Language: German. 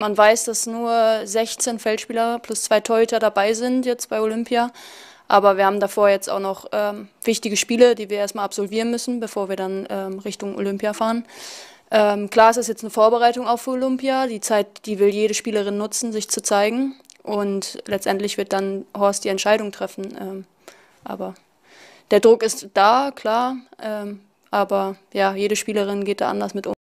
Man weiß, dass nur 16 Feldspieler plus 2 Torhüter dabei sind jetzt bei Olympia. Aber wir haben davor jetzt auch noch wichtige Spiele, die wir erstmal absolvieren müssen, bevor wir dann Richtung Olympia fahren. Klar, es ist jetzt eine Vorbereitung auf Olympia. Die Zeit, die will jede Spielerin nutzen, sich zu zeigen. Und letztendlich wird dann Horst die Entscheidung treffen. Aber der Druck ist da, klar. Aber ja, jede Spielerin geht da anders mit um.